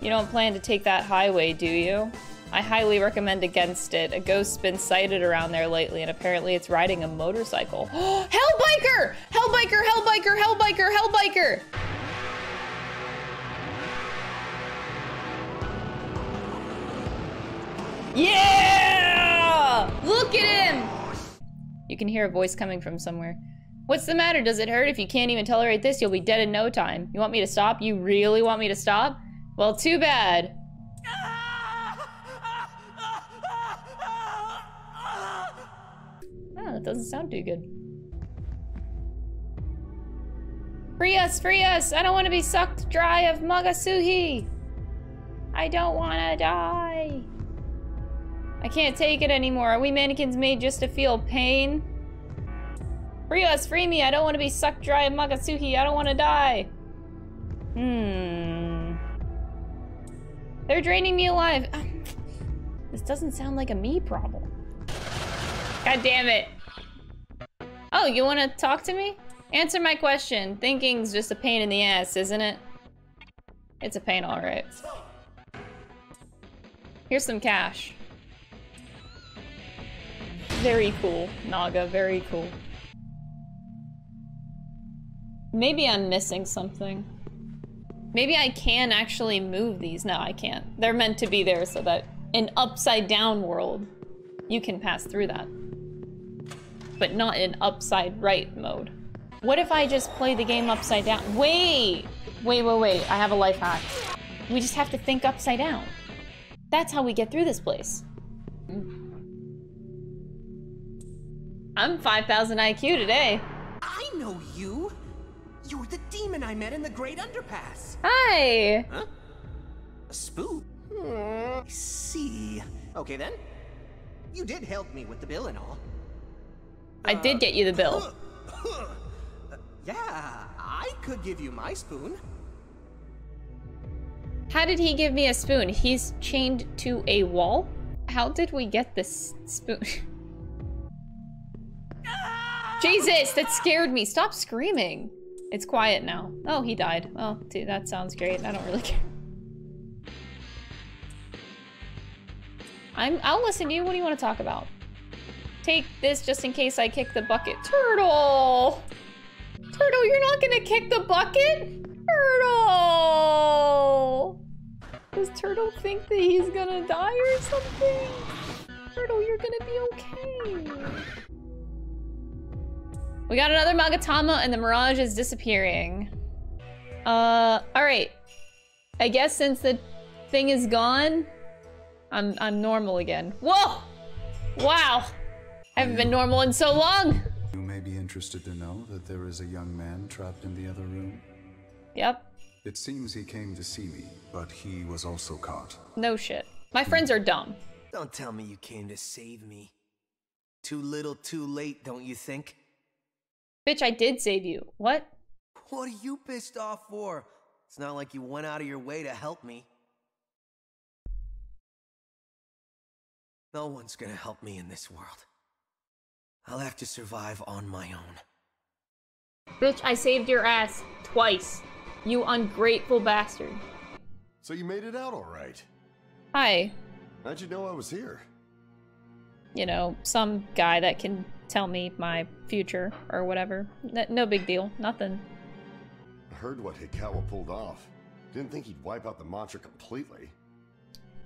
You don't plan to take that highway, do you? I highly recommend against it. A ghost's been sighted around there lately, and apparently it's riding a motorcycle. Hellbiker! Hellbiker! Hellbiker! Hellbiker! Hellbiker! Yeah! Look at him! You can hear a voice coming from somewhere. What's the matter? Does it hurt? If you can't even tolerate this, you'll be dead in no time. You want me to stop? You really want me to stop? Well, too bad. Oh, that doesn't sound too good. Free us! Free us! I don't want to be sucked dry of Magatsuhi! I don't want to die! I can't take it anymore. Are we mannequins made just to feel pain? Free us! Free me! I don't want to be sucked dry of Magatsuhi! I don't want to die! They're draining me alive! This doesn't sound like a me problem. God damn it! Oh, you want to talk to me? Answer my question. Thinking's just a pain in the ass, isn't it? It's a pain, alright. Here's some cash. Very cool, Naga, very cool. Maybe I'm missing something. Maybe I can actually move these. No, I can't. They're meant to be there so that in upside-down world, you can pass through that. But not in upside-right mode. What if I just play the game upside down? Wait! Wait, wait, wait. I have a life hack. We just have to think upside down. That's how we get through this place. I'm 5,000 IQ today. I know you. You're the demon I met in the Great Underpass. Hi. Huh? A spook? I see. Okay then. You did help me with the bill and all. I did get you the bill. Yeah, I could give you my spoon. How did he give me a spoon? He's chained to a wall? How did we get this spoon? Jesus, that scared me. Stop screaming. It's quiet now. Oh, he died. Oh, dude, that sounds great. I don't really care. I'll listen to you. What do you want to talk about? Take this just in case I kick the bucket. Turtle! Turtle, you're not gonna kick the bucket? Turtle! Does Turtle think that he's gonna die or something? Turtle, you're gonna be okay. We got another Magatama and the Mirage is disappearing. Alright. I guess since the thing is gone, I'm normal again. Whoa! Wow! I haven't been normal in so long! You may be interested to know that there is a young man trapped in the other room. Yep. It seems he came to see me, but he was also caught. No shit. My friends are dumb. Don't tell me you came to save me. Too little, too late, don't you think? Bitch, I did save you. What? What are you pissed off for? It's not like you went out of your way to help me. No one's gonna help me in this world. I'll have to survive on my own. Bitch, I saved your ass twice. You ungrateful bastard. So you made it out all right. Hi. How'd you know I was here? You know, some guy that can tell me my future or whatever. No big deal. Nothing. I heard what Hikawa pulled off. Didn't think he'd wipe out the mantra completely.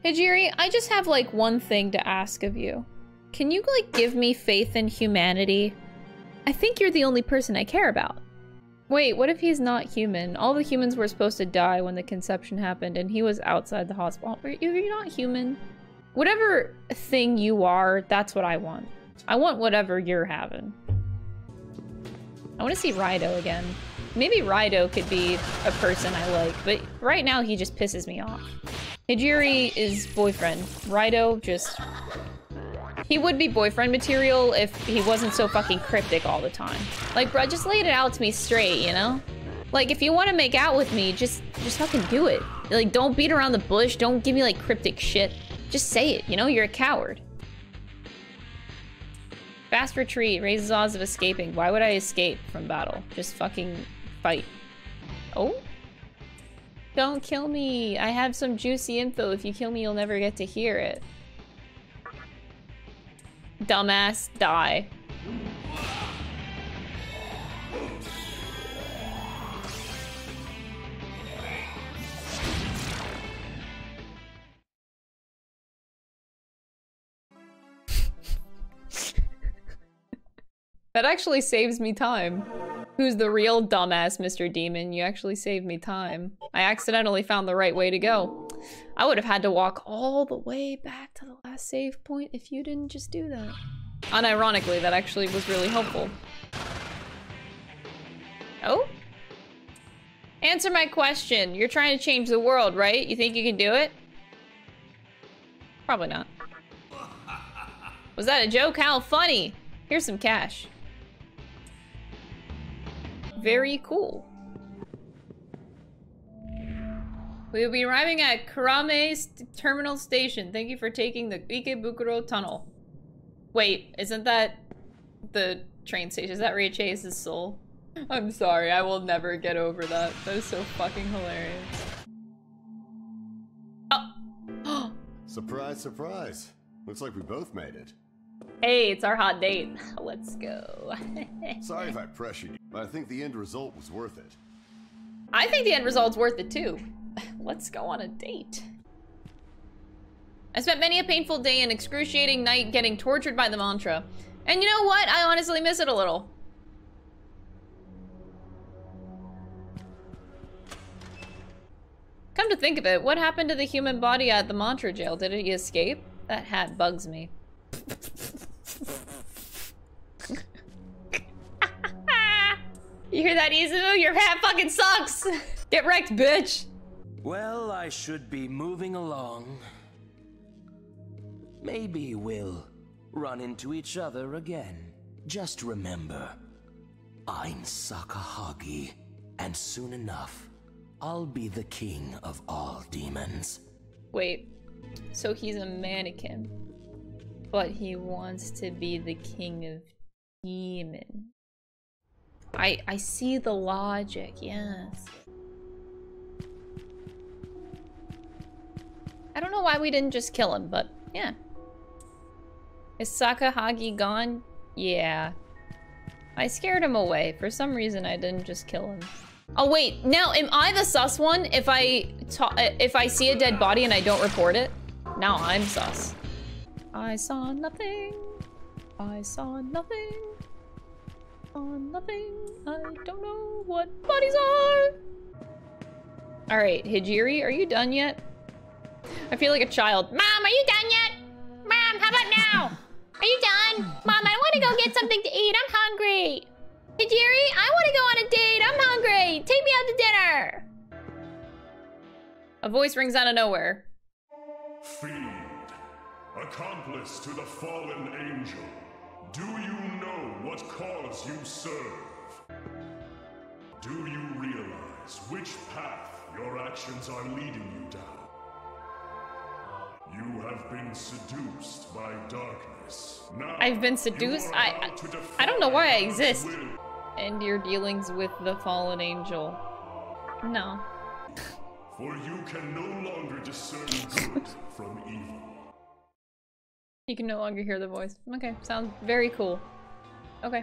Hijiri, I just have like one thing to ask of you. Can you like give me faith in humanity? I think you're the only person I care about. Wait, what if he's not human? All the humans were supposed to die when the conception happened and he was outside the hospital. Are you not human? Whatever thing you are, that's what I want. I want whatever you're having. I want to see Rido again. Maybe Rido could be a person I like, but right now he just pisses me off. Hijiri is boyfriend. Rido just... He would be boyfriend material if he wasn't so fucking cryptic all the time. Like, bruh, just laid it out to me straight, you know? Like, if you want to make out with me, just fucking do it. Like, don't beat around the bush. Don't give me, like, cryptic shit. Just say it, you know? You're a coward. Fast retreat raises odds of escaping. Why would I escape from battle? Just fucking fight. Oh? Don't kill me! I have some juicy info. If you kill me, you'll never get to hear it. Dumbass, die. That actually saves me time. Who's the real dumbass, Mr. Demon? You actually saved me time. I accidentally found the right way to go. I would have had to walk all the way back to the last save point if you didn't just do that. Unironically, that actually was really helpful. Oh? Answer my question. You're trying to change the world, right? You think you can do it? Probably not. Was that a joke? How funny! Here's some cash. Very cool. We will be arriving at Karame's Terminal Station. Thank you for taking the Ikebukuro Tunnel. Wait, isn't that the train station? Is that Lachesis' soul? I'm sorry, I will never get over that. That is so fucking hilarious. Oh! Surprise, surprise. Looks like we both made it. Hey, it's our hot date. Let's go. Sorry if I pressured you, but I think the end result was worth it. I think the end result's worth it too. Let's go on a date. I spent many a painful day and excruciating night getting tortured by the mantra. And you know what? I honestly miss it a little. Come to think of it, what happened to the human body at the mantra jail? Did it escape? That hat bugs me. You hear that, Izuku? Your hat fucking sucks! Get wrecked, bitch! Well, I should be moving along. Maybe we'll run into each other again. Just remember, I'm Sakahagi, and soon enough, I'll be the king of all demons. Wait, so he's a mannequin. But he wants to be the king of demons. I see the logic, yes. I don't know why we didn't just kill him, but yeah. Is Sakahagi gone? Yeah. I scared him away. For some reason, I didn't just kill him. Oh wait, now am I the sus one if I see a dead body and I don't report it? Now I'm sus. I saw nothing. I saw nothing. On nothing. I don't know what bodies are. All right, Hijiri, are you done yet? I feel like a child. Mom, are you done yet? Mom, how about now? Are you done? Mom, I want to go get something to eat. I'm hungry. Hijiri, I want to go on a date. I'm hungry. Take me out to dinner. A voice rings out of nowhere. Free. Accomplice to the fallen angel, do you know what cause you serve? Do you realize which path your actions are leading you down? You have been seduced by darkness. Now, I've been seduced? I don't know why I exist. End your dealings with the fallen angel. No. For you can no longer discern good from evil. You can no longer hear the voice. Okay, sounds very cool. Okay.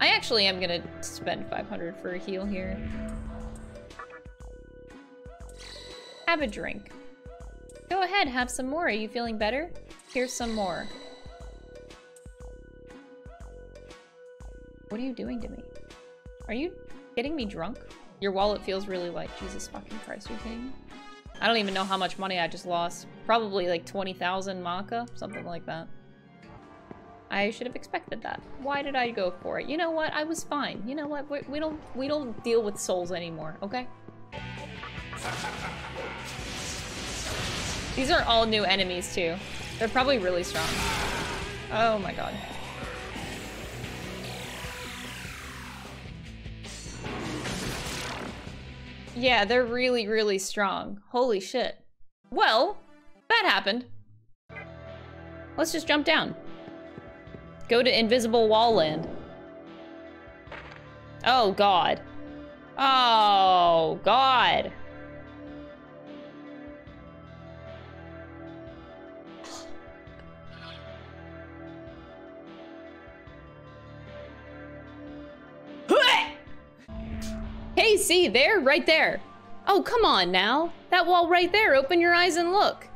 I actually am gonna spend 500 for a heal here. Have a drink. Go ahead, have some more. Are you feeling better? Here's some more. What are you doing to me? Are you getting me drunk? Your wallet feels really light. Jesus fucking Christ, are you kidding me? I don't even know how much money I just lost. Probably like 20,000 maka, something like that. I should have expected that. Why did I go for it? You know what? I was fine. You know what? We don't deal with souls anymore, okay? These are all new enemies too. They're probably really strong. Oh my god. Yeah, they're really, really strong. Holy shit. Well, that happened. Let's just jump down. Go to Invisible Wall Land. Oh, God. Oh, God. Hey, see there? Right there. Oh, come on now. That wall right there. Open your eyes and look.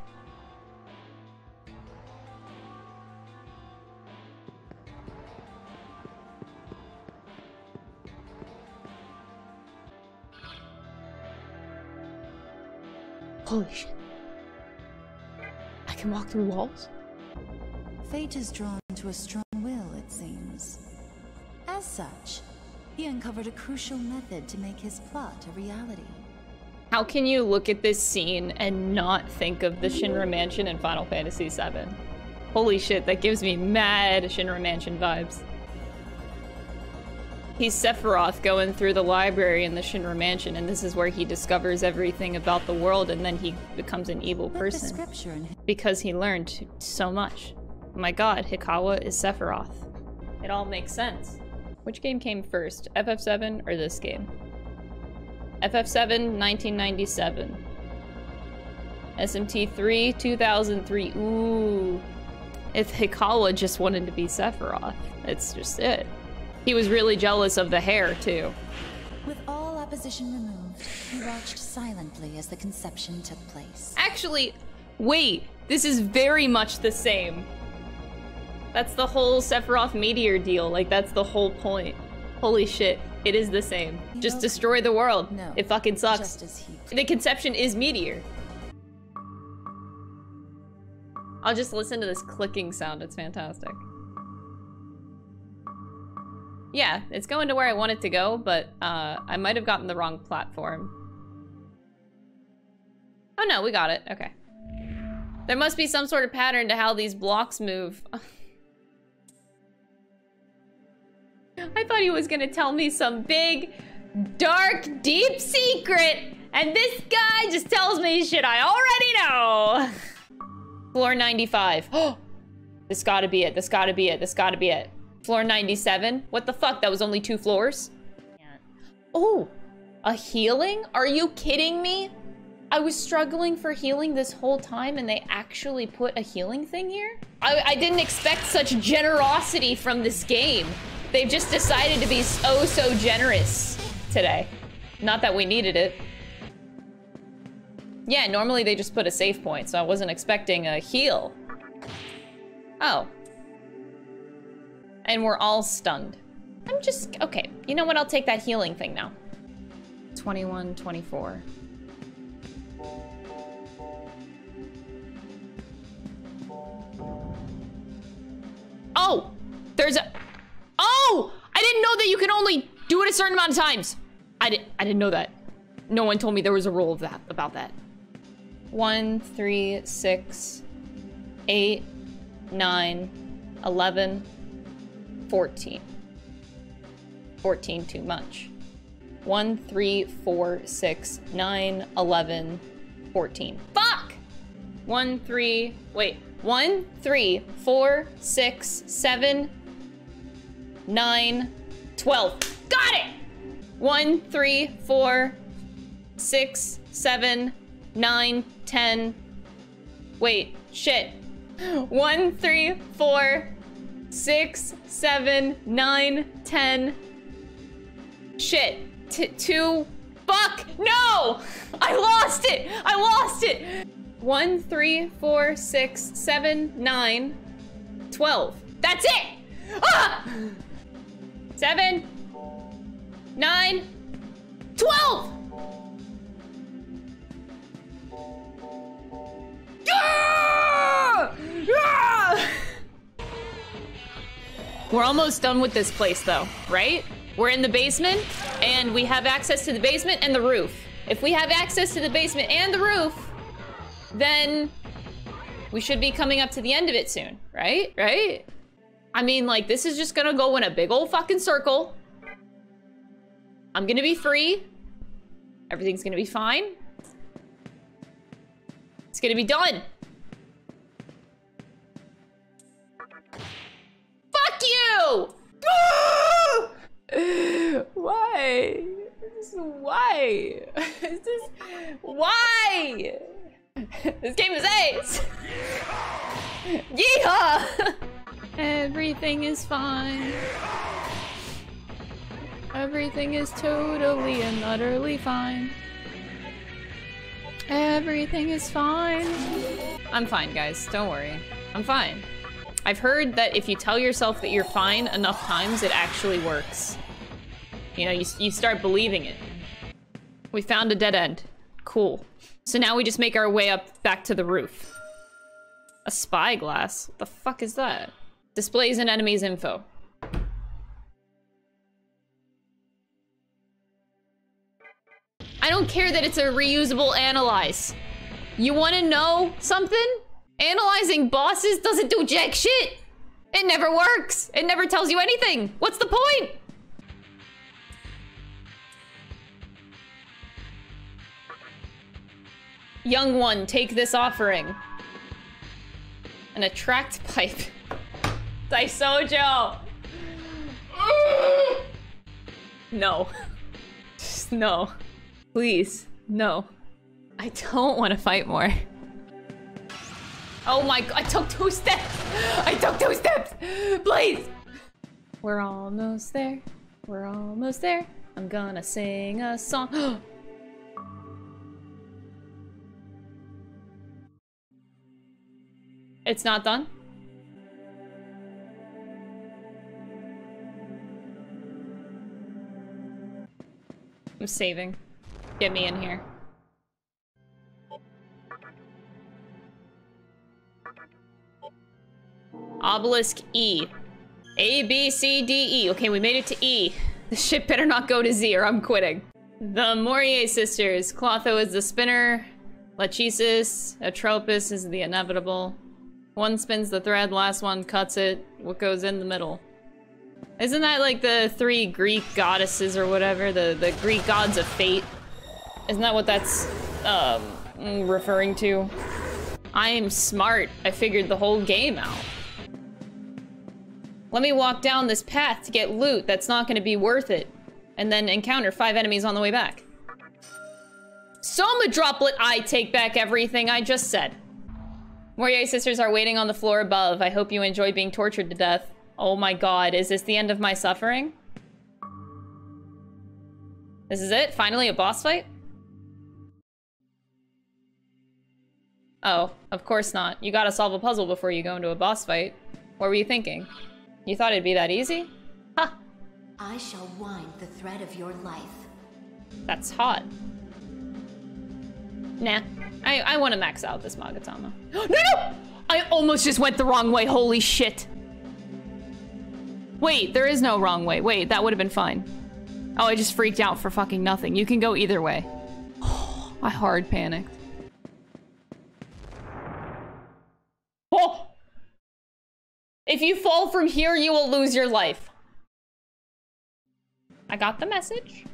Holy shit. I can walk through walls? Fate is drawn to a strong will, it seems. As such, he uncovered a crucial method to make his plot a reality. How can you look at this scene and not think of the Shinra Mansion in Final Fantasy VII? Holy shit, that gives me mad Shinra Mansion vibes. He's Sephiroth going through the library in the Shinra Mansion, and this is where he discovers everything about the world, and then he becomes an evil person because he learned so much. Oh my god, Hikawa is Sephiroth. It all makes sense. Which game came first, FF7 or this game? FF7, 1997. SMT3, 2003. Ooh. If Hikawa just wanted to be Sephiroth, that's just it. He was really jealous of the hair, too. With all opposition removed, he watched silently as the conception took place. Actually, wait, this is very much the same. That's the whole Sephiroth meteor deal. Like, that's the whole point. Holy shit, it is the same. Just destroy the world. No, it fucking sucks. The conception is meteor. I'll just listen to this clicking sound. It's fantastic. Yeah, it's going to where I want it to go, but I might have gotten the wrong platform. Oh no, we got it. Okay. There must be some sort of pattern to how these blocks move. I thought he was gonna tell me some big, dark, deep secret, and this guy just tells me shit I already know. Floor 95. Oh, this gotta be it. This gotta be it. This gotta be it. Floor 97? What the fuck? That was only 2 floors? Yeah. Oh, a healing? Are you kidding me? I was struggling for healing this whole time and they actually put a healing thing here? I didn't expect such generosity from this game. They've just decided to be oh so generous today. Not that we needed it. Yeah, normally they just put a save point, so I wasn't expecting a heal. Oh. And we're all stunned. I'm just, okay. You know what? I'll take that healing thing now. 21, 24. Oh, there's a, oh, I didn't know that you can only do it a certain amount of times. I didn't know that. No one told me there was a rule of that, about that. 1, 3, 6, 8, 9, 11, 14. 14 too much. 1, 3, 4, 6, 9, 11, 14. Fuck! 1, 3, wait. 1, 3, 4, 6, 7, 9, 12. Got it! 1, 3, 4, 6, 7, 9, 10. Wait, shit. 1, 3, 4, 6, 7, 9, 10. Shit. 2. Fuck! No! I lost it! I lost it! 1, 3, 4, 6, 7, 9, 12. That's it! Ah! 7, 9, 12! Ah! Ah! We're almost done with this place though, right? We're in the basement and we have access to the basement and the roof. If we have access to the basement and the roof, then we should be coming up to the end of it soon, right? Right? I mean, like, this is just gonna go in a big old fucking circle. I'm gonna be free. Everything's gonna be fine. It's gonna be done. Fuck you! Why? Why? Is this... Why? This game is ace! Yeehaw! Everything is fine. Everything is totally and utterly fine. Everything is fine. I'm fine, guys. Don't worry. I'm fine. I've heard that if you tell yourself that you're fine enough times, it actually works. You know, you start believing it. We found a dead end. Cool. So now we just make our way up back to the roof. A spyglass? What the fuck is that? Displays an enemy's info. I don't care that it's a reusable analyze. You want to know something? Analyzing bosses doesn't do jack shit. It never works. It never tells you anything. What's the point? Young one, take this offering. An attract pipe. Daisojo! No. Just no. Please, no. I don't want to fight more. Oh my god, I took 2 steps! I took 2 steps! Please! We're almost there. We're almost there. I'm gonna sing a song. It's not done? I'm saving. Get me in here. Obelisk E. A, B, C, D, E. Okay, we made it to E. This shit better not go to Z or I'm quitting. The Moirai sisters. Clotho is the spinner. Lachesis. Atropos is the inevitable. One spins the thread, last one cuts it. What goes in the middle? Isn't that like the 3 Greek goddesses or whatever? The Greek gods of fate? Isn't that what that's referring to? I am smart. I figured the whole game out. Let me walk down this path to get loot that's not gonna be worth it. And then encounter 5 enemies on the way back. Soma droplet, I take back everything I just said. Moirai sisters are waiting on the floor above. I hope you enjoy being tortured to death. Oh my god, is this the end of my suffering? This is it? Finally a boss fight? Oh, of course not. You gotta solve a puzzle before you go into a boss fight. What were you thinking? You thought it'd be that easy? Ha! I shall wind the thread of your life. That's hot. Nah. I want to max out this Magatama. No, no! I almost just went the wrong way, holy shit. Wait, there is no wrong way. Wait, that would have been fine. Oh, I just freaked out for fucking nothing. You can go either way. Oh, I hard panicked. Oh! If you fall from here, you will lose your life. I got the message.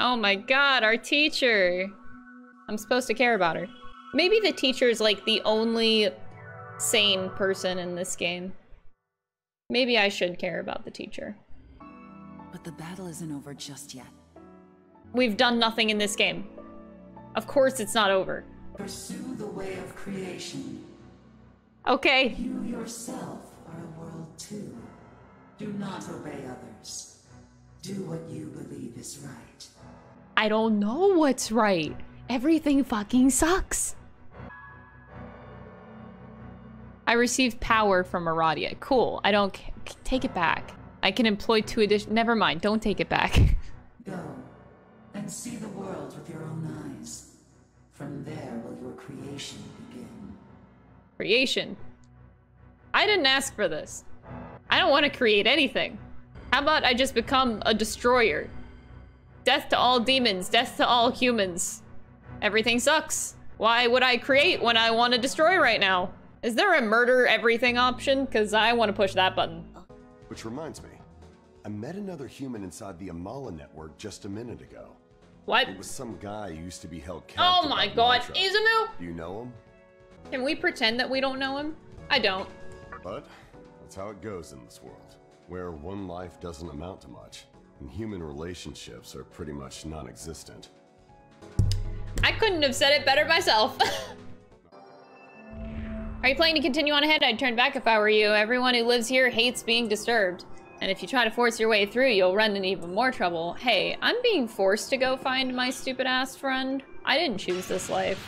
Oh my god, our teacher! I'm supposed to care about her. Maybe the teacher is like the only sane person in this game. Maybe I should care about the teacher. But the battle isn't over just yet. We've done nothing in this game. Of course it's not over. Pursue the way of creation. Okay. You yourself are a world too. Do not obey others. Do what you believe is right. I don't know what's right. Everything fucking sucks. I received power from Aradia. Cool. I don't take it back. I can employ 2 additional. Never mind. Don't take it back. Go and see the world with your own eyes. From there will your creation begin. Creation. I didn't ask for this. I don't want to create anything. How about I just become a destroyer? Death to all demons, death to all humans. Everything sucks. Why would I create when I want to destroy right now? Is there a murder everything option? Because I want to push that button. Which reminds me, I met another human inside the Amala network just a minute ago. What? It was some guy who used to be held captive. Oh my god, Izuku! Do you know him? Can we pretend that we don't know him? I don't. But that's how it goes in this world, where one life doesn't amount to much. And human relationships are pretty much non-existent. I couldn't have said it better myself. Are you planning to continue on ahead? I'd turn back if I were you. Everyone who lives here hates being disturbed. And if you try to force your way through, you'll run into even more trouble. Hey, I'm being forced to go find my stupid ass friend. I didn't choose this life.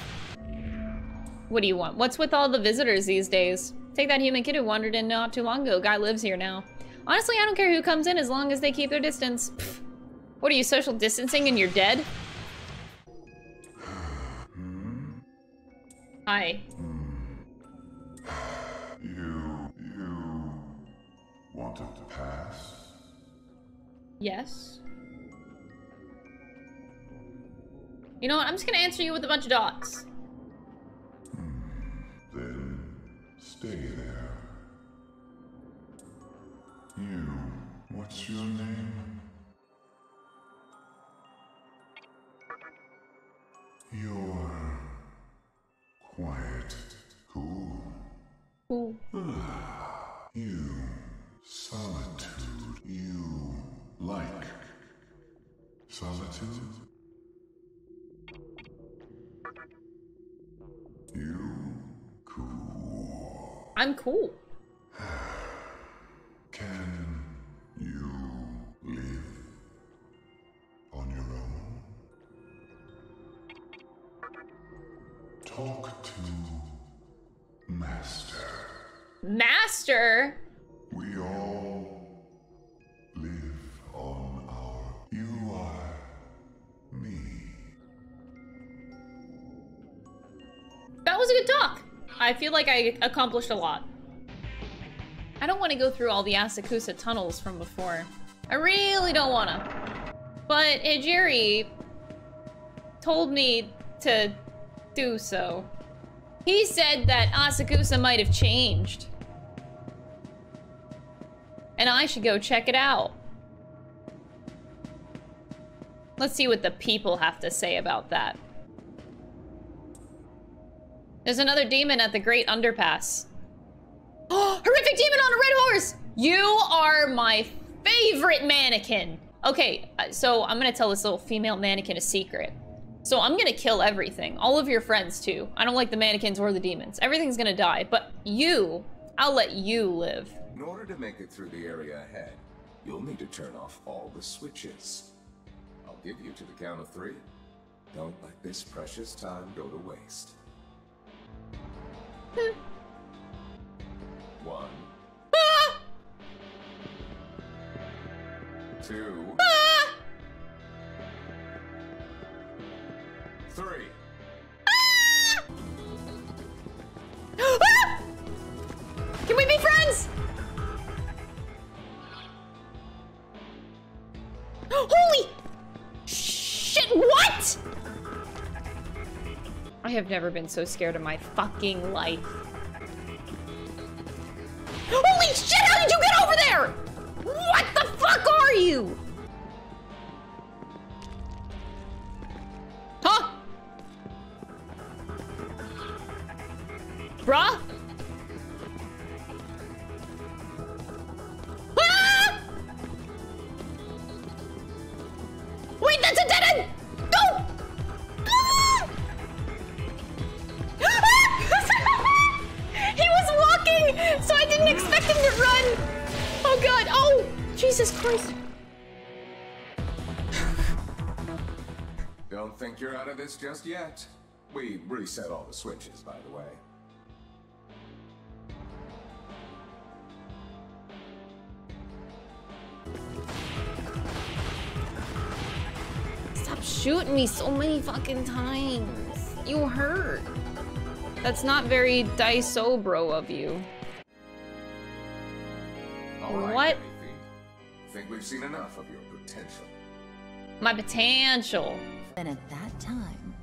What do you want? What's with all the visitors these days? Take that human kid who wandered in not too long ago. Guy lives here now. Honestly, I don't care who comes in as long as they keep their distance. Pfft. What are you, social distancing and you're dead? Hi. You wanted to pass? Yes. You know what? I'm just gonna answer you with a bunch of dots. Then stay there. You, what's your name? You're quiet, cool. Cool. You, solitude, you like solitude? You, cool. I'm cool. Can you live on your own? Talk to Master. Master? We all live on our... You are me. That was a good talk. I feel like I accomplished a lot. I don't want to go through all the Asakusa tunnels from before. I really don't want to. But Hijiri told me to do so. He said that Asakusa might have changed. And I should go check it out. Let's see what the people have to say about that. There's another demon at the Great Underpass. Oh, horrific demon on a red horse! You are my favorite mannequin! Okay, so I'm gonna tell this little female mannequin a secret. So I'm gonna kill everything. All of your friends, too. I don't like the mannequins or the demons. Everything's gonna die, but you, I'll let you live. In order to make it through the area ahead, you'll need to turn off all the switches. I'll give you to the count of 3. Don't let this precious time go to waste. 1. Ah! 2. Ah! 3. Ah! Ah! Can we be friends? Holy shit, what? I have never been so scared in my fucking life. Holy shit, how did you get over there? What the fuck are you? Huh? Bruh? Ah! Wait, that's a dead end! Go! Ah! Ah! He was walking, so I didn't expect him to run. Oh god, oh, Jesus Christ. Don't think you're out of this just yet. We reset all the switches, by the way. Stop shooting me so many fucking times. You hurt. That's not very Daisobro of you. All right, what? Think we've seen enough of your potential. My potential. And at that time,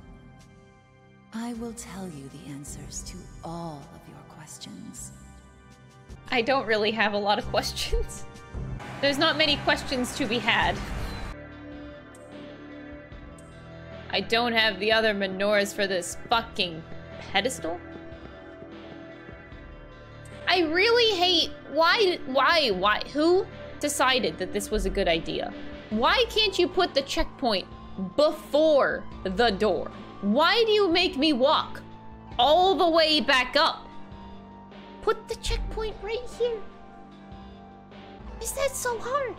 I will tell you the answers to all of your questions. I don't really have a lot of questions. There's not many questions to be had. I don't have the other menorahs for this fucking pedestal. I really hate, why, who decided that this was a good idea? Why can't you put the checkpoint before the door? Why do you make me walk all the way back up? put the checkpoint right here? Is that so hard?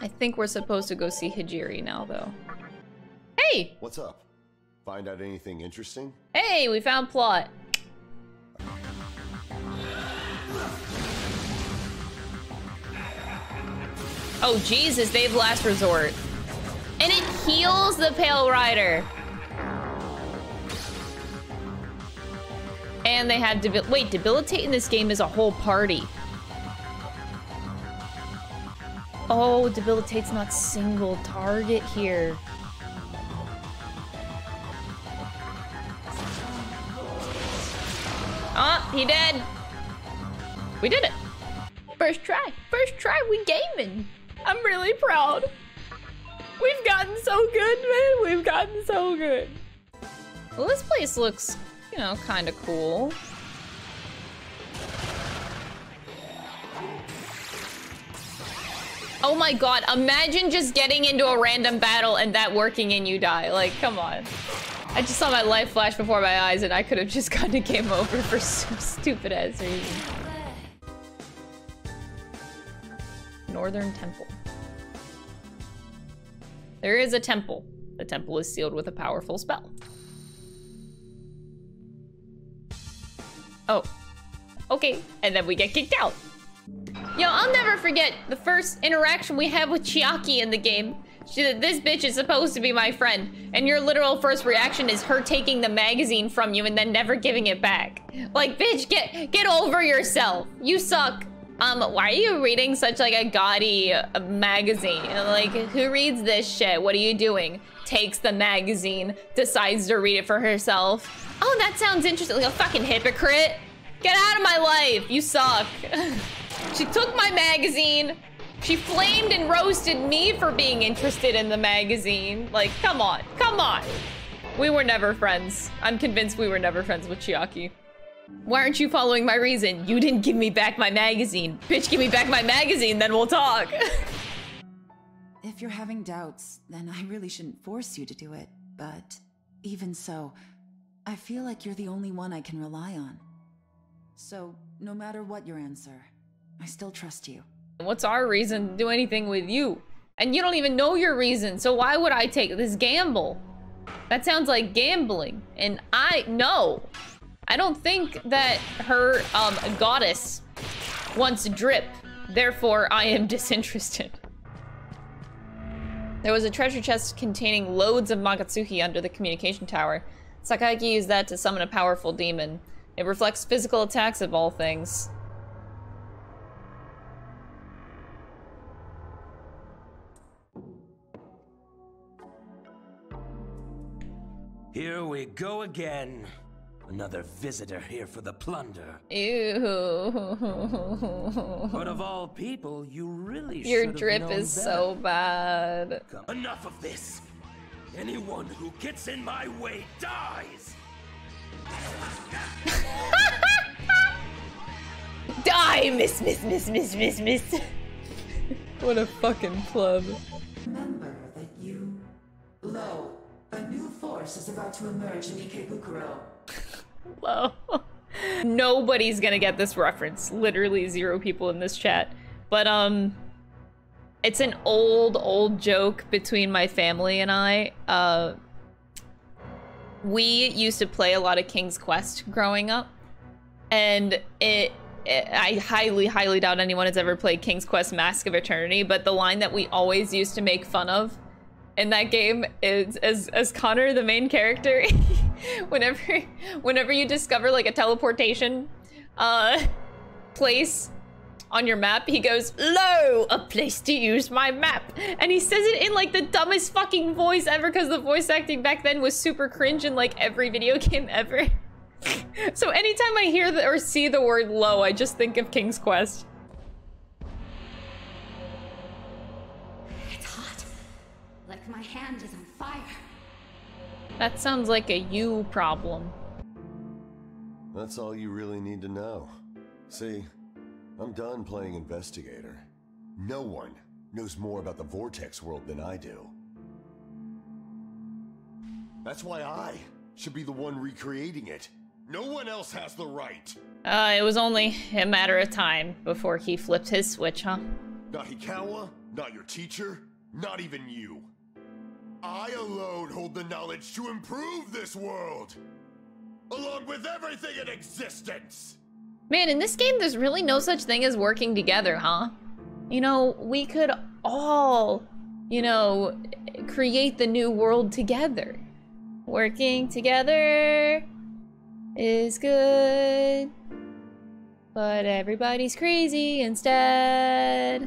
I think we're supposed to go see Hijiri now, though. Hey! What's up? Find out anything interesting? Hey, we found plot. Oh, Jesus, they have last resort. And it heals the Pale Rider. And they had wait, debilitate in this game is a whole party. Oh, debilitate's not single target here. Oh, he dead. We did it. First try, we gaming. I'm really proud. We've gotten so good, man. We've gotten so good. Well, this place looks, you know, kind of cool. Oh my god, imagine just getting into a random battle and that working and you die. Like, come on. I just saw my life flash before my eyes and I could have just gotten a game over for some stupid ass reason. Northern Temple. There is a temple. The temple is sealed with a powerful spell. Oh. Okay, and then we get kicked out. Yo, I'll never forget the first interaction we had with Chiaki in the game. She said, this bitch is supposed to be my friend. And your literal first reaction is her taking the magazine from you and then never giving it back. Like, bitch, get over yourself. You suck. Why are you reading such like a gaudy magazine? And like, who reads this shit? What are you doing? Takes the magazine, decides to read it for herself. Oh, that sounds interesting. Like a fucking hypocrite. Get out of my life. You suck. She took my magazine. She flamed and roasted me for being interested in the magazine. Like, come on, come on. We were never friends. I'm convinced we were never friends with Chiaki. Why aren't you following my reason? You didn't give me back my magazine. Bitch, give me back my magazine, then we'll talk. If you're having doubts, then I really shouldn't force you to do it. But even so, I feel like you're the only one I can rely on. So no matter what your answer, I still trust you. What's our reason to do anything with you? And you don't even know your reason, so why would I take this gamble? That sounds like gambling. And no. I don't think that her goddess wants drip. Therefore, I am disinterested. There was a treasure chest containing loads of Magatsuhi under the communication tower. Sakaki used that to summon a powerful demon. It reflects physical attacks of all things. Here we go again. Another visitor here for the plunder. Ew. But of all people, you really should have known better. Your drip is so bad. Enough of this. Anyone who gets in my way dies. Die, miss. What a fucking club. Remember that you blow. A new force is about to emerge in Ikebukuro. Whoa. Nobody's gonna get this reference. Literally zero people in this chat. But, it's an old joke between my family and I. We used to play a lot of King's Quest growing up. And I highly doubt anyone has ever played King's Quest Mask of Eternity, but the line that we always used to make fun of in that game is as Connor, the main character, whenever you discover like a teleportation place on your map, he goes, "Lo, a place to use my map," and he says it in like the dumbest fucking voice ever because the voice acting back then was super cringe in like every video game ever. So anytime I hear or see the word "lo," I just think of King's Quest. My hand is on fire. That sounds like a you problem. That's all you really need to know. See, I'm done playing investigator. No one knows more about the vortex world than I do. That's why I should be the one recreating it, No one else has the right. It was only a matter of time before he flipped his switch, huh? Not Hikawa, not your teacher, not even you. I alone hold the knowledge to improve this world, along with everything in existence. Man, in this game, there's really no such thing as working together, huh? You know, we could all, you know, create the new world together. Working together is good, but everybody's crazy instead.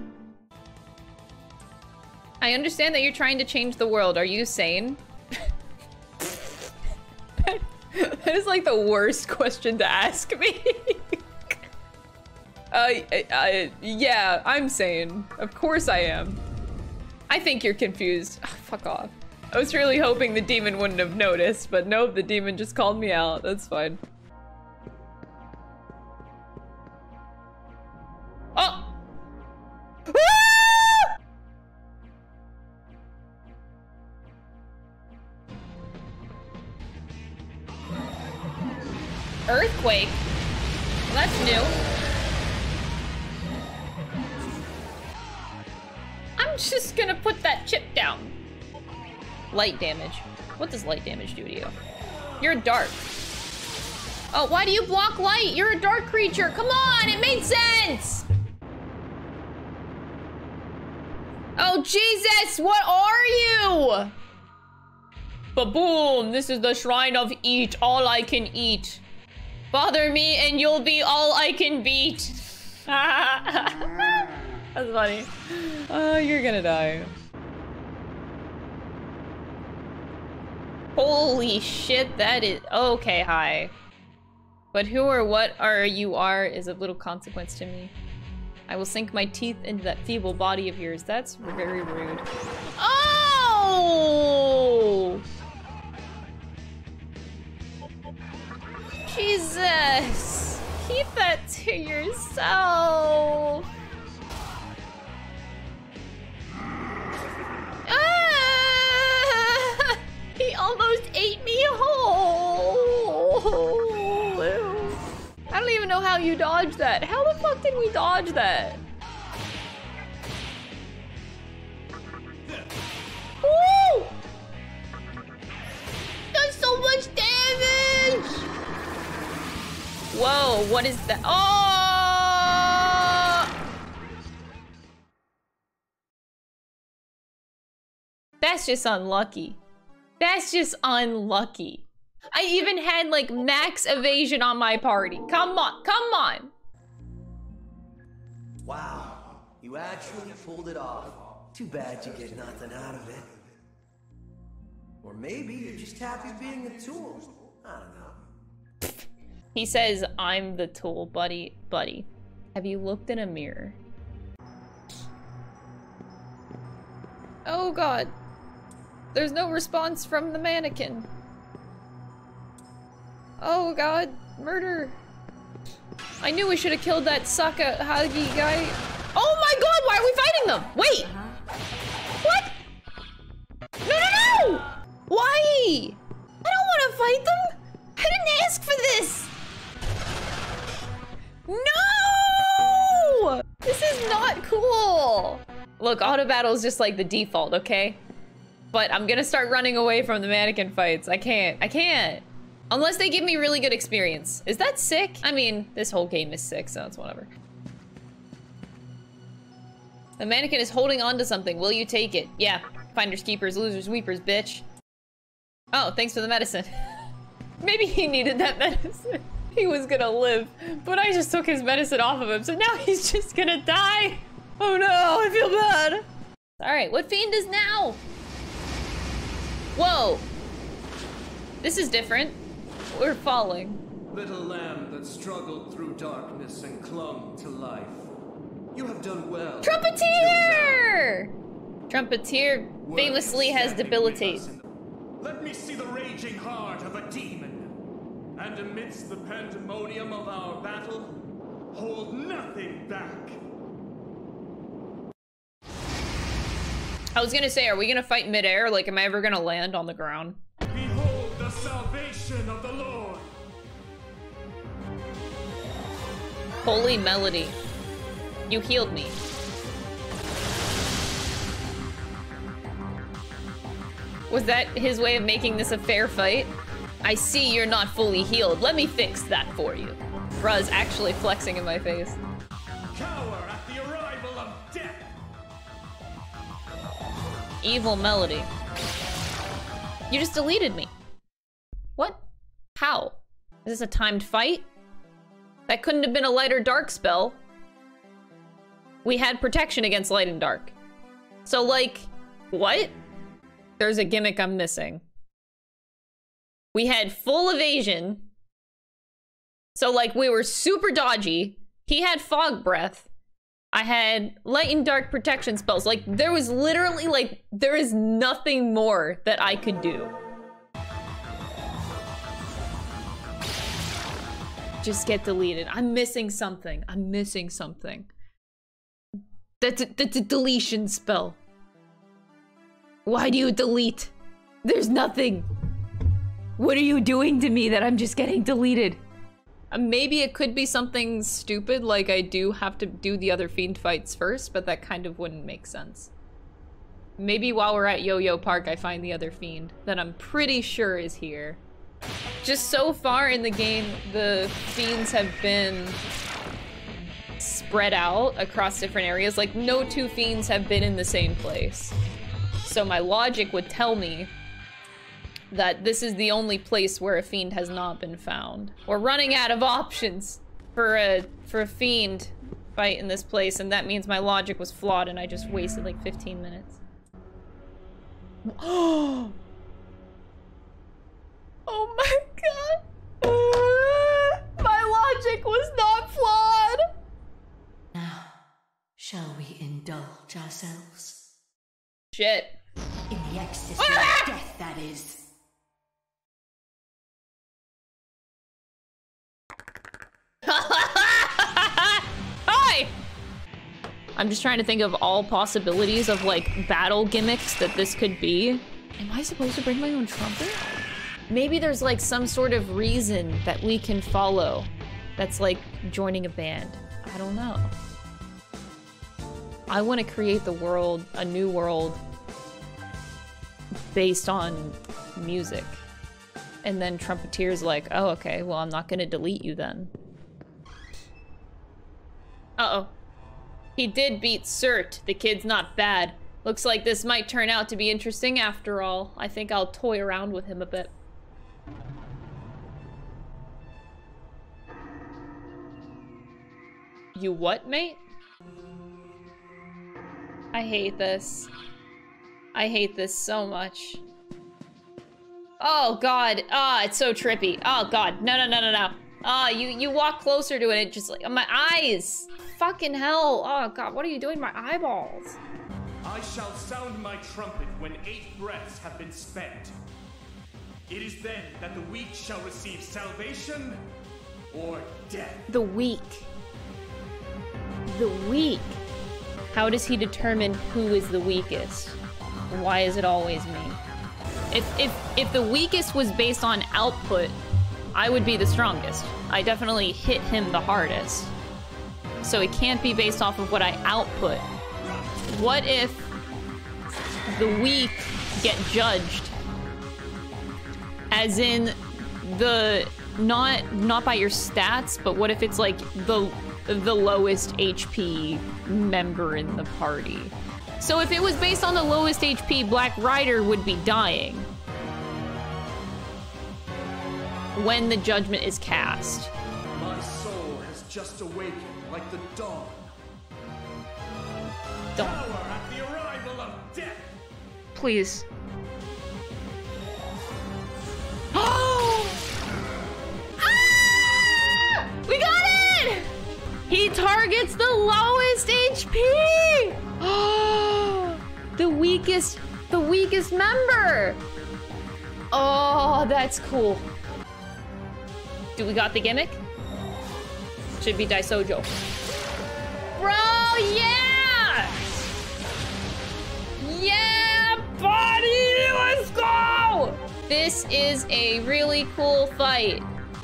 I understand that you're trying to change the world. Are you sane? That is like the worst question to ask me. Yeah, I'm sane. Of course I am. I think you're confused. Oh, fuck off. I was really hoping the demon wouldn't have noticed, but nope, the demon just called me out. That's fine. Oh! Earthquake? Well, that's new. I'm just gonna put that chip down. Light damage. What does light damage do to you? You're dark. Oh, why do you block light? You're a dark creature. Come on, it made sense! Oh, Jesus, what are you? Ba-boom, this is the shrine of eat, all I can eat. Bother me and you'll be all I can beat. That's funny. Oh, you're gonna die. Holy shit, that is... Okay, hi. But who or what are you are is of little consequence to me. I will sink my teeth into that feeble body of yours. That's very rude. Oh! Jesus! Keep that to yourself! Ah! He almost ate me whole! I don't even know how you dodged that. How the fuck did we dodge that? Woo! That's so much damage! Whoa, what is that? Oh! That's just unlucky. That's just unlucky. I even had like max evasion on my party. Come on, come on. Wow, you actually pulled it off. Too bad you get nothing out of it. Or maybe you're just happy being a tool. I don't know. He says, I'm the tool, buddy. Buddy, have you looked in a mirror? Oh God. There's no response from the mannequin. Oh God, murder. I knew we should have killed that Sakahagi guy. Oh my God, why are we fighting them? Wait, what? No, no, no! Why? I don't want to fight them. I didn't ask for this. No! This is not cool! Look, auto battle is just like the default, okay? But I'm gonna start running away from the mannequin fights. I can't. Unless they give me really good experience. Is that sick? I mean, this whole game is sick, so it's whatever. The mannequin is holding on to something. Will you take it? Yeah. Finders keepers, losers weepers, bitch. Oh, thanks for the medicine. Maybe he needed that medicine. He was gonna live, but I just took his medicine off of him, so now he's just gonna die. Oh no, I feel bad. All right, what fiend is now? Whoa. This is different. We're falling. Little lamb that struggled through darkness and clung to life. You have done well. Trumpeter! Trumpeter famously has debilitate. Let me see the raging heart of a demon. And amidst the pandemonium of our battle, hold nothing back. I was gonna say, are we gonna fight midair? Like, am I ever gonna land on the ground? Behold the salvation of the Lord. Holy Melody. You healed me. Was that his way of making this a fair fight? I see you're not fully healed. Let me fix that for you. Bruh's actually flexing in my face. Cower at the arrival of death. Evil Melody. You just deleted me. What? How? Is this a timed fight? That couldn't have been a light or dark spell. We had protection against light and dark. So like, what? There's a gimmick I'm missing. We had full evasion. So like we were super dodgy. He had fog breath. I had light and dark protection spells. Like there was literally like, there is nothing more that I could do. Just get deleted. I'm missing something. I'm missing something. That's a deletion spell. Why do you delete? There's nothing. What are you doing to me that I'm just getting deleted? Maybe it could be something stupid, like I do have to do the other fiend fights first, but that kind of wouldn't make sense. Maybe while we're at Yo-Yo Park, I find the other fiend that I'm pretty sure is here. Just so far in the game, the fiends have been spread out across different areas. Like, no two fiends have been in the same place. So my logic would tell me that this is the only place where a fiend has not been found. We're running out of options for a fiend fight in this place, and that means my logic was flawed and I just wasted like 15 minutes. Oh! Oh my god! My logic was not flawed! Now, shall we indulge ourselves? Shit. In the ecstasy of death, that is. Hi! I'm just trying to think of all possibilities of, like, battle gimmicks that this could be. Am I supposed to bring my own trumpet? Maybe there's, like, some sort of reason that we can follow that's, like, joining a band. I don't know. I want to create the world, a new world, based on music. And then Trumpeteer's like, oh, okay, well, I'm not gonna delete you then. Uh-oh. He did beat Surt. The kid's not bad. Looks like this might turn out to be interesting after all. I think I'll toy around with him a bit. You what, mate? I hate this. I hate this so much. Oh god. Ah, it's so trippy. Oh god. No, no, no, no, no. Ah, you walk closer to it and it just like my eyes. Fucking hell. Oh god, what are you doing to my eyeballs? I shall sound my trumpet when 8 breaths have been spent. It is then that the weak shall receive salvation or death. The weak. The weak. How does he determine who is the weakest? Why is it always me? If the weakest was based on output, I would be the strongest. I definitely hit him the hardest. So it can't be based off of what I output. What if the weak get judged? As in the not by your stats, but what if it's like the lowest HP member in the party? So if it was based on the lowest HP, Black Rider would be dying when the judgment is cast. My soul has just awakened like the dawn. Power at the arrival of death. Please. Oh! Ah! We got it! He targets the lowest HP. Oh! The weakest member. Oh, that's cool. Do we got the gimmick? Should be Daisojo. Bro, yeah! Yeah, buddy, let's go! This is a really cool fight.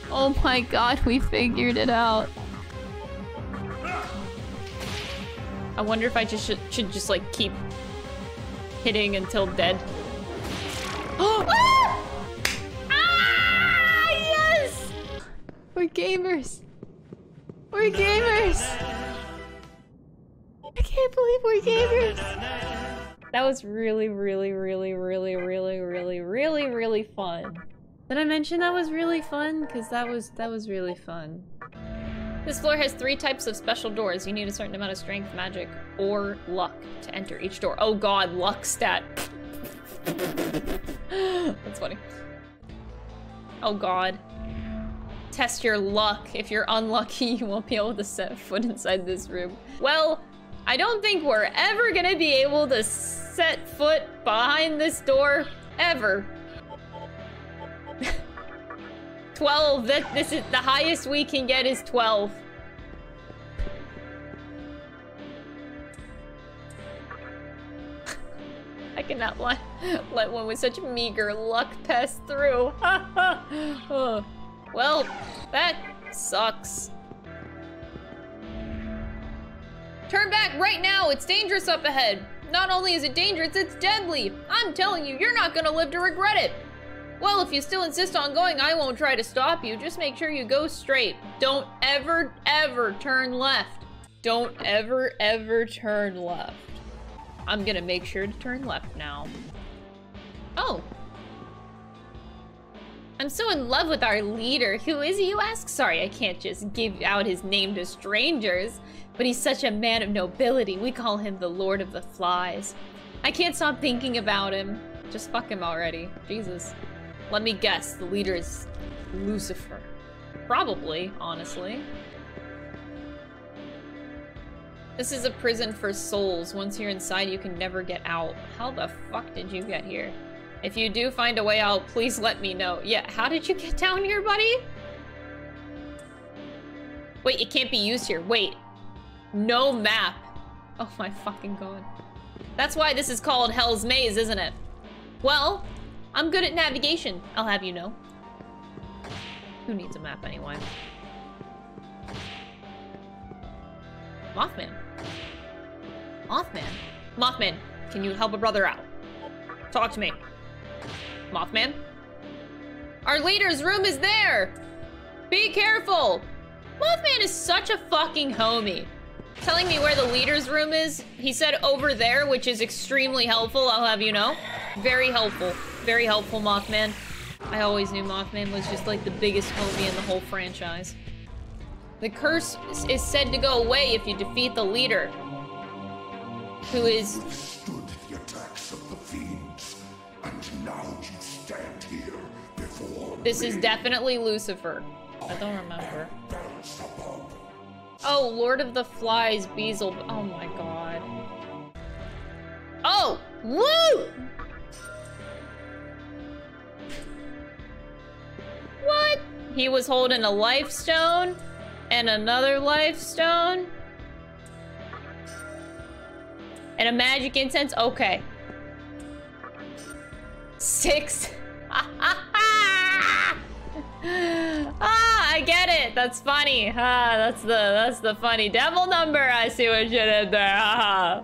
Oh my god, we figured it out. I wonder if I just should just like keep hitting until dead. Oh! Ah! Ah! Yes! We're gamers. We're gamers. I can't believe we're gamers. That was really, really, really, really, really, really, really, really fun. Did I mention that was really fun? Because that was really fun. This floor has 3 types of special doors. You need a certain amount of strength, magic, or luck to enter each door. Oh god, luck stat. That's funny. Oh god. Test your luck. If you're unlucky, you won't be able to set foot inside this room. Well, I don't think we're ever gonna be able to set foot behind this door. Ever. 12. This is the highest we can get is 12. I cannot let one with such meager luck pass through. Oh. Well, that sucks. Turn back right now. It's dangerous up ahead. Not only is it dangerous, it's deadly. I'm telling you, you're not gonna live to regret it. Well, if you still insist on going, I won't try to stop you. Just make sure you go straight. Don't ever, ever turn left. Don't ever, ever turn left. I'm gonna make sure to turn left now. Oh. I'm so in love with our leader. Who is he, you ask? Sorry, I can't just give out his name to strangers. But he's such a man of nobility. We call him the Lord of the Flies. I can't stop thinking about him. Just fuck him already. Jesus. Let me guess, the leader is Lucifer. Probably, honestly. This is a prison for souls. Once you're inside, you can never get out. How the fuck did you get here? If you do find a way out, please let me know. Yeah, how did you get down here, buddy? Wait, it can't be used here. Wait. No map. Oh my fucking god. That's why this is called Hell's Maze, isn't it? Well, I'm good at navigation, I'll have you know. Who needs a map anyway? Mothman. Mothman. Mothman, can you help a brother out? Talk to me. Mothman? Our leader's room is there! Be careful! Mothman is such a fucking homie. Telling me where the leader's room is, he said over there, which is extremely helpful, I'll have you know. Very helpful. Very helpful, Mothman. I always knew Mothman was just like the biggest homie in the whole franchise. The curse is said to go away if you defeat the leader. Who is... You withstood the attacks of the fiends, and now you stand here before this me. Is definitely Lucifer. I don't remember. Oh, Lord of the Flies, Beelzebub. Oh my god. Oh! Woo! What? He was holding a life stone and another life stone and a magic incense. Okay. 6. Ah, I get it. That's funny. Ah, that's the funny devil number. I see what you did there. Ah.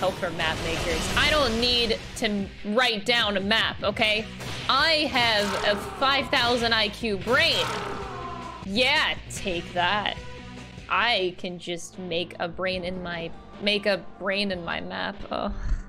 Help for map makers. I don't need to write down a map, okay? I have a 5,000 IQ brain. Yeah, take that. I can just make a brain in my map. Oh.